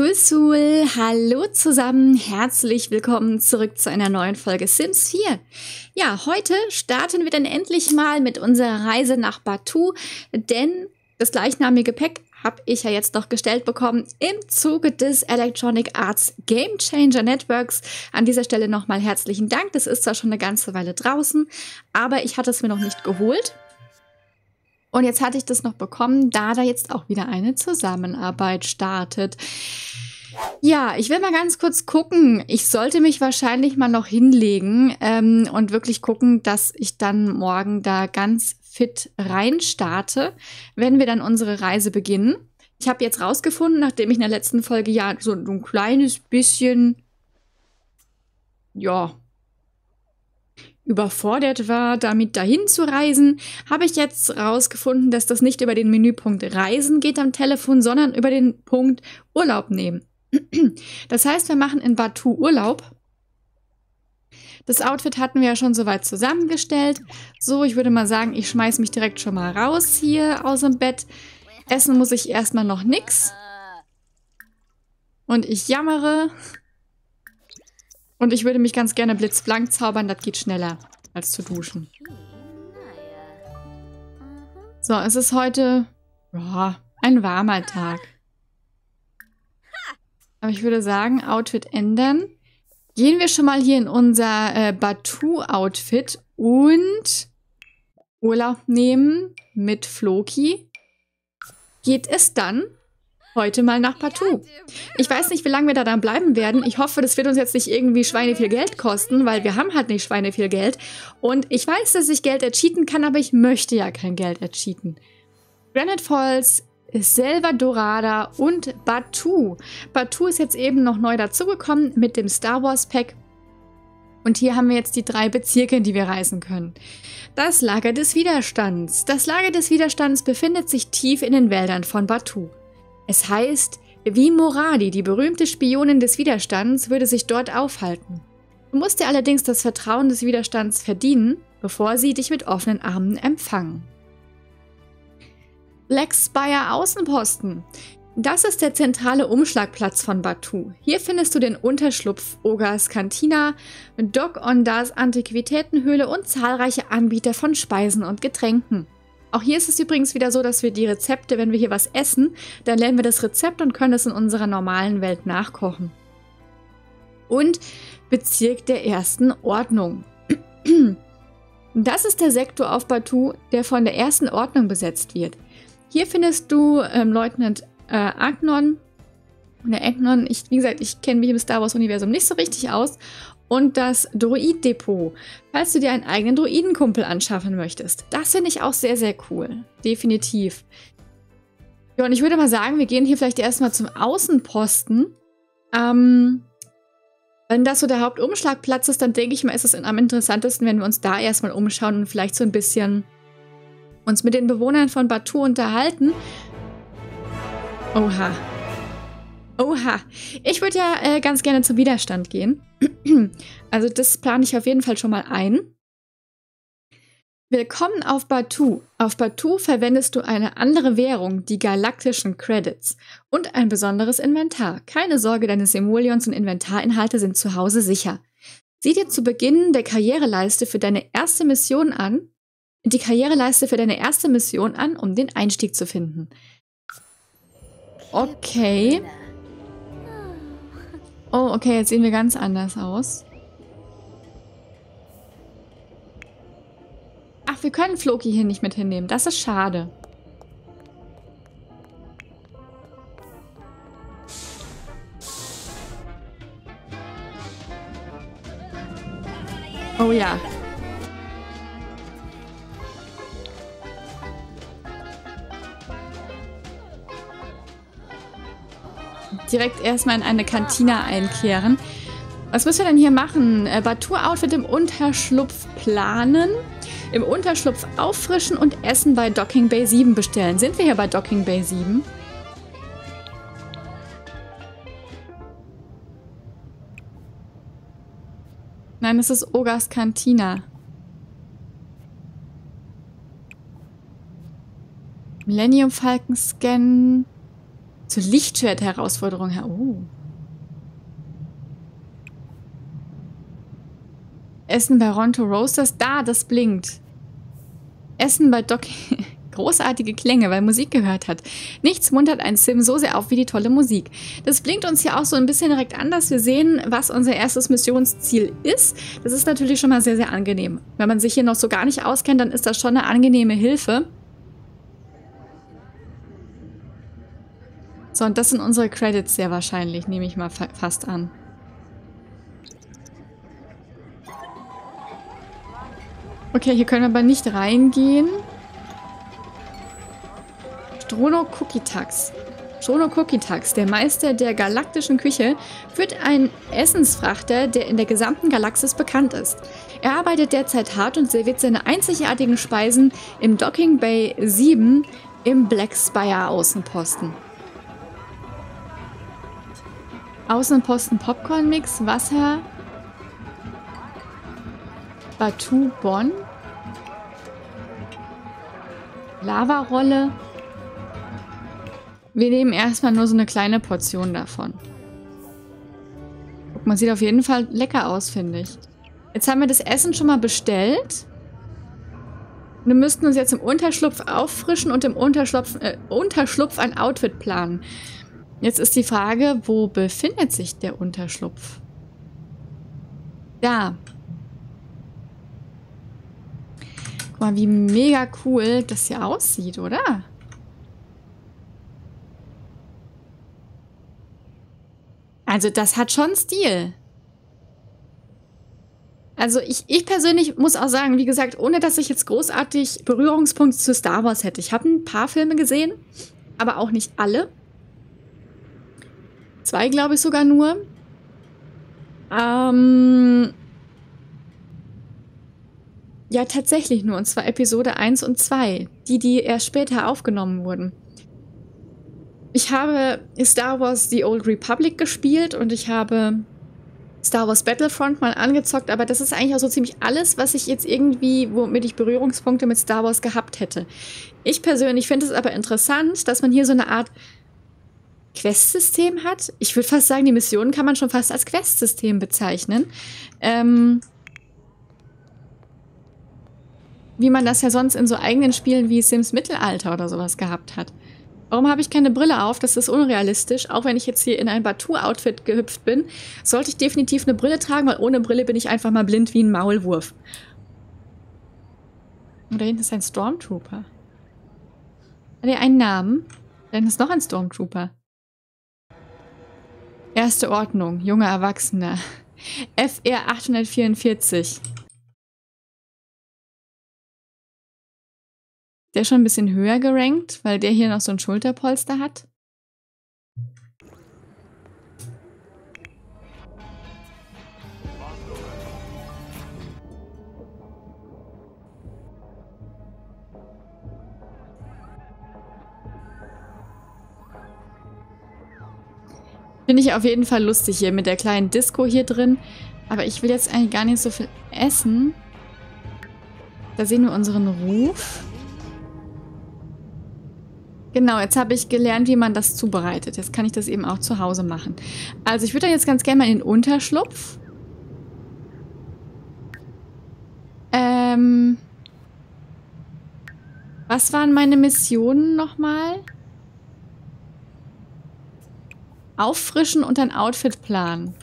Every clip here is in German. Sul, hallo zusammen, herzlich willkommen zurück zu einer neuen Folge Sims 4. Ja, heute starten wir dann endlich mal mit unserer Reise nach Batuu, denn das gleichnamige Pack habe ich ja jetzt noch gestellt bekommen im Zuge des Electronic Arts Game Changer Networks. An dieser Stelle nochmal herzlichen Dank, das ist zwar schon eine ganze Weile draußen, aber ich hatte es mir noch nicht geholt. Und jetzt hatte ich das noch bekommen, da jetzt auch wieder eine Zusammenarbeit startet. Ja, ich will mal ganz kurz gucken. Ich sollte mich wahrscheinlich mal noch hinlegen und wirklich gucken, dass ich dann morgen da ganz fit rein starte, wenn wir dann unsere Reise beginnen. Ich habe jetzt rausgefunden, nachdem ich in der letzten Folge ja so ein kleines bisschen, ja, überfordert war, damit dahin zu reisen, habe ich jetzt rausgefunden, dass das nicht über den Menüpunkt Reisen geht am Telefon, sondern über den Punkt Urlaub nehmen. Das heißt, wir machen in Batuu Urlaub. Das Outfit hatten wir ja schon soweit zusammengestellt. So, ich würde mal sagen, ich schmeiße mich direkt schon mal raus hier aus dem Bett. Essen muss ich erstmal noch nix. Und ich jammere. Und ich würde mich ganz gerne blitzblank zaubern, das geht schneller als zu duschen. So, es ist heute ein warmer Tag. Aber ich würde sagen, Outfit ändern. Gehen wir schon mal hier in unser Batuu-Outfit und Urlaub nehmen mit Floki. Geht es dann? Heute mal nach Batuu. Ich weiß nicht, wie lange wir da dann bleiben werden. Ich hoffe, das wird uns jetzt nicht irgendwie schweineviel Geld kosten, weil wir haben halt nicht schweineviel Geld. Und ich weiß, dass ich Geld ercheaten kann, aber ich möchte ja kein Geld ercheaten. Granite Falls, Salvadorada und Batuu. Batuu ist jetzt eben noch neu dazugekommen mit dem Star Wars Pack. Und hier haben wir jetzt die 3 Bezirke, in die wir reisen können. Das Lager des Widerstands. Das Lager des Widerstands befindet sich tief in den Wäldern von Batuu. Es heißt, wie Moradi, die berühmte Spionin des Widerstands, würde sich dort aufhalten. Du musst dir allerdings das Vertrauen des Widerstands verdienen, bevor sie dich mit offenen Armen empfangen. Black Spire Außenposten. Das ist der zentrale Umschlagplatz von Batuu. Hier findest du den Unterschlupf Ogas Kantina, Doc Ondas Antiquitätenhöhle und zahlreiche Anbieter von Speisen und Getränken. Auch hier ist es übrigens wieder so, dass wir die Rezepte, wenn wir hier was essen, dann lernen wir das Rezept und können es in unserer normalen Welt nachkochen. Und Bezirk der Ersten Ordnung. Das ist der Sektor auf Batuu, der von der Ersten Ordnung besetzt wird. Hier findest du Leutnant Agnon. Wie gesagt, ich kenne mich im Star Wars Universum nicht so richtig aus. Und das Droid-Depot, falls du dir einen eigenen Droidenkumpel anschaffen möchtest. Das finde ich auch sehr, sehr cool. Definitiv. Ja, und ich würde mal sagen, wir gehen hier vielleicht erstmal zum Außenposten. Wenn das so der Hauptumschlagplatz ist, dann denke ich mal, ist es am interessantesten, wenn wir uns da erstmal umschauen und vielleicht so ein bisschen uns mit den Bewohnern von Batuu unterhalten. Oha. Oha, ich würde ja ganz gerne zum Widerstand gehen. Also das plane ich auf jeden Fall schon mal ein. Willkommen auf Batuu. Auf Batuu verwendest du eine andere Währung, die galaktischen Credits, und ein besonderes Inventar. Keine Sorge, deine Simoleons und Inventarinhalte sind zu Hause sicher. Sieh dir zu Beginn der Karriereleiste für deine erste Mission an, um den Einstieg zu finden. Okay. Oh, okay, jetzt sehen wir ganz anders aus. Ach, wir können Floki hier nicht mit hinnehmen. Das ist schade. Oh ja. Direkt erstmal in eine Kantine einkehren. Was müssen wir denn hier machen? Batuu-Outfit im Unterschlupf planen, im Unterschlupf auffrischen und Essen bei Docking Bay 7 bestellen. Sind wir hier bei Docking Bay 7? Nein, es ist Ogas Kantina. Millennium Falcon scannen. Zur Lichtschwert-Herausforderung her. Essen bei Ronto-Roasters. Da, das blinkt. Essen bei Docking. Großartige Klänge, weil Musik gehört hat. Nichts muntert ein Sim so sehr auf wie die tolle Musik. Das blinkt uns hier auch so ein bisschen direkt an, dass wir sehen, was unser erstes Missionsziel ist. Das ist natürlich schon mal sehr, sehr angenehm. Wenn man sich hier noch so gar nicht auskennt, dann ist das schon eine angenehme Hilfe. So, und das sind unsere Credits sehr wahrscheinlich, nehme ich mal fast an. Okay, hier können wir aber nicht reingehen. Strono Cookie Tux. Strono Cookie Tux, der Meister der galaktischen Küche, führt einen Essensfrachter, der in der gesamten Galaxis bekannt ist. Er arbeitet derzeit hart und serviert seine einzigartigen Speisen im Docking Bay 7 im Black Spire Außenposten. Außenposten Popcorn-Mix, Wasser, Batuu, Bonn, Lavarolle. Wir nehmen erstmal nur so eine kleine Portion davon. Guck, man sieht auf jeden Fall lecker aus, finde ich. Jetzt haben wir das Essen schon mal bestellt. Wir müssten uns jetzt im Unterschlupf auffrischen und im Unterschlupf ein Outfit planen. Jetzt ist die Frage, wo befindet sich der Unterschlupf? Da. Guck mal, wie mega cool das hier aussieht, oder? Also das hat schon Stil. Also ich persönlich muss auch sagen, wie gesagt, ohne dass ich jetzt großartig Berührungspunkte zu Star Wars hätte. Ich habe ein paar Filme gesehen, aber auch nicht alle. 2, glaube ich, sogar nur. Ja, tatsächlich nur. Und zwar Episode 1 und 2. Die erst später aufgenommen wurden. Ich habe Star Wars The Old Republic gespielt und ich habe Star Wars Battlefront mal angezockt, aber das ist eigentlich auch so ziemlich alles, was ich jetzt irgendwie, womit ich Berührungspunkte mit Star Wars gehabt hätte. Ich persönlich finde es aber interessant, dass man hier so eine Art Questsystem hat. Ich würde fast sagen, die Missionen kann man schon fast als Questsystem bezeichnen. Wie man das ja sonst in so eigenen Spielen wie Sims Mittelalter oder sowas gehabt hat. Warum habe ich keine Brille auf? Das ist unrealistisch. Auch wenn ich jetzt hier in ein Batuu-Outfit gehüpft bin, sollte ich definitiv eine Brille tragen, weil ohne Brille bin ich einfach mal blind wie ein Maulwurf. Und da hinten ist ein Stormtrooper. Hat er einen Namen? Da hinten ist noch ein Stormtrooper. Erste Ordnung. Junger Erwachsener. FR 844. Der ist schon ein bisschen höher gerankt, weil der hier noch so ein Schulterpolster hat. Finde ich auf jeden Fall lustig hier mit der kleinen Disco hier drin. Aber ich will jetzt eigentlich gar nicht so viel essen. Da sehen wir unseren Ruf. Genau, jetzt habe ich gelernt, wie man das zubereitet. Jetzt kann ich das eben auch zu Hause machen. Also ich würde dann jetzt ganz gerne mal in den Unterschlupf. Was waren meine Missionen nochmal? Auffrischen und ein Outfit planen.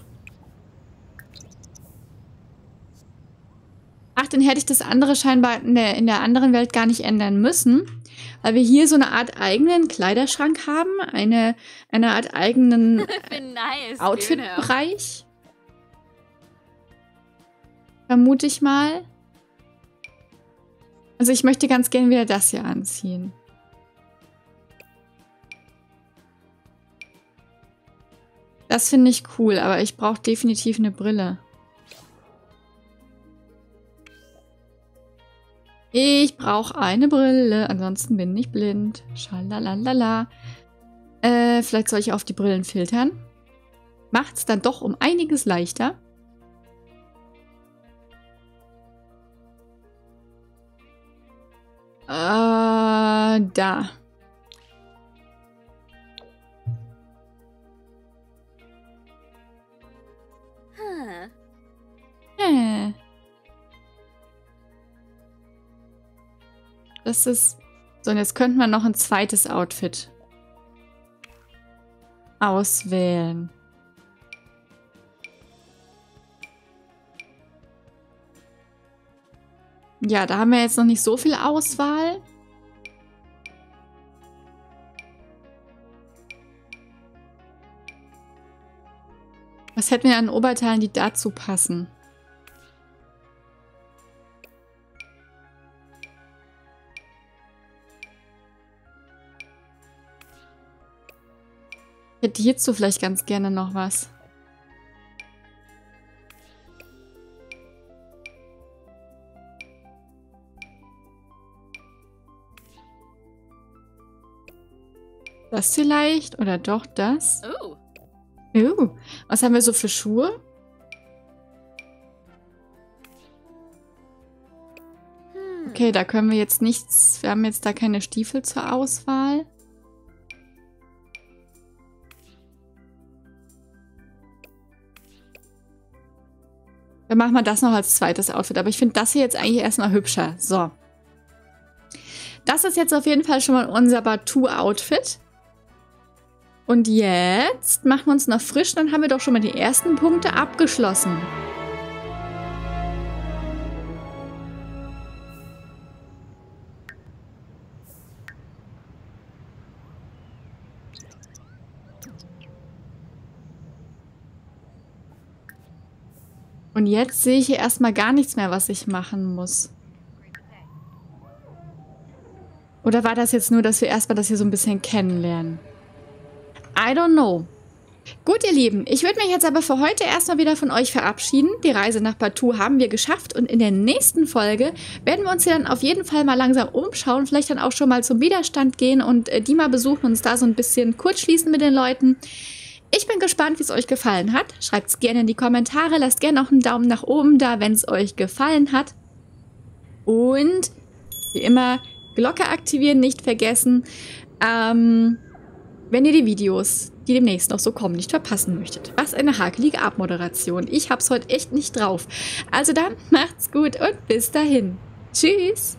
Ach, dann hätte ich das andere scheinbar in der anderen Welt gar nicht ändern müssen. Weil wir hier so eine Art eigenen Kleiderschrank haben, eine Art eigenen Outfit-Bereich. Vermute ich mal. Also ich möchte ganz gerne wieder das hier anziehen. Das finde ich cool, aber ich brauche definitiv eine Brille. Ich brauche eine Brille, ansonsten bin ich blind. Schalalalala. Vielleicht soll ich auf die Brillen filtern. Macht's dann doch um einiges leichter. Da. Das ist... So, und jetzt könnte man noch ein zweites Outfit auswählen. Ja, da haben wir jetzt noch nicht so viel Auswahl. Was hätten wir an Oberteilen, die dazu passen? Ich hätte hierzu vielleicht ganz gerne noch was. Das vielleicht? Oder doch das? Oh. Was haben wir so für Schuhe? Okay, da können wir jetzt nichts... Wir haben jetzt da keine Stiefel zur Auswahl. Dann machen wir das noch als zweites Outfit. Aber ich finde das hier jetzt eigentlich erstmal hübscher. So. Das ist jetzt auf jeden Fall schon mal unser Batuu-Outfit. Und jetzt machen wir uns noch frisch, dann haben wir doch schon mal die ersten Punkte abgeschlossen. Und jetzt sehe ich hier erstmal gar nichts mehr, was ich machen muss. Oder war das jetzt nur, dass wir erstmal das hier so ein bisschen kennenlernen? I don't know. Gut, ihr Lieben, ich würde mich jetzt aber für heute erstmal wieder von euch verabschieden. Die Reise nach Batuu haben wir geschafft und in der nächsten Folge werden wir uns hier dann auf jeden Fall mal langsam umschauen, vielleicht dann auch schon mal zum Widerstand gehen und die mal besuchen und uns da so ein bisschen kurzschließen mit den Leuten. Ich bin gespannt, wie es euch gefallen hat. Schreibt es gerne in die Kommentare, lasst gerne auch einen Daumen nach oben da, wenn es euch gefallen hat. Und wie immer, Glocke aktivieren, nicht vergessen. Wenn ihr die Videos, die demnächst noch so kommen, nicht verpassen möchtet. Was eine hakelige Abmoderation. Ich hab's heute echt nicht drauf. Also dann, macht's gut und bis dahin. Tschüss!